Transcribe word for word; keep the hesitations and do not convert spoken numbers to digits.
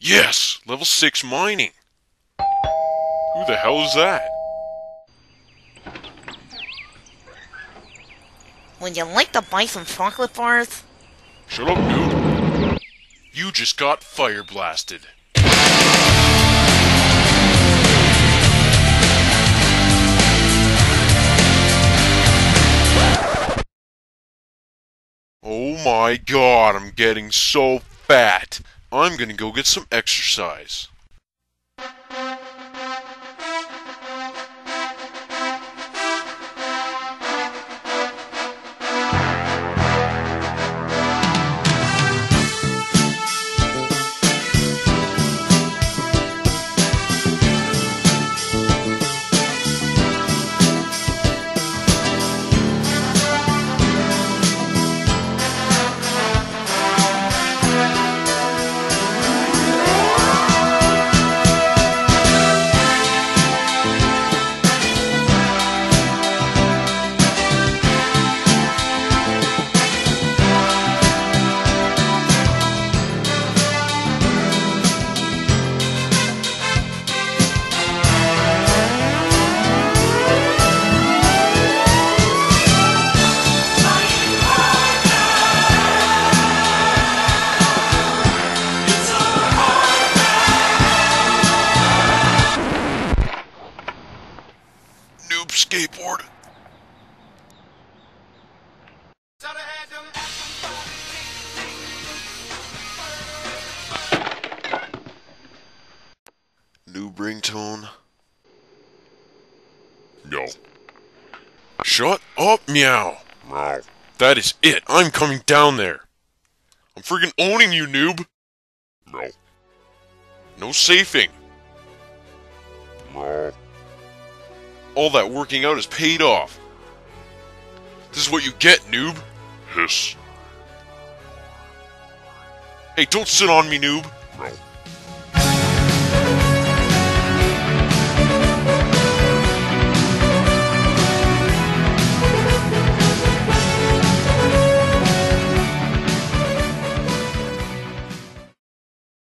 Yes! Level six mining! Who the hell is that? Would you like to buy some chocolate bars? Shut up, dude. You just got fire blasted. Oh my god, I'm getting so fat. I'm gonna go get some exercise. Skateboard. New ringtone. No. Shut up, meow. Meow. That is it. I'm coming down there. I'm freaking owning you, noob. No. No safing. No. All that working out is paid off. This is what you get, noob. Hiss. Hey, don't sit on me, noob. No.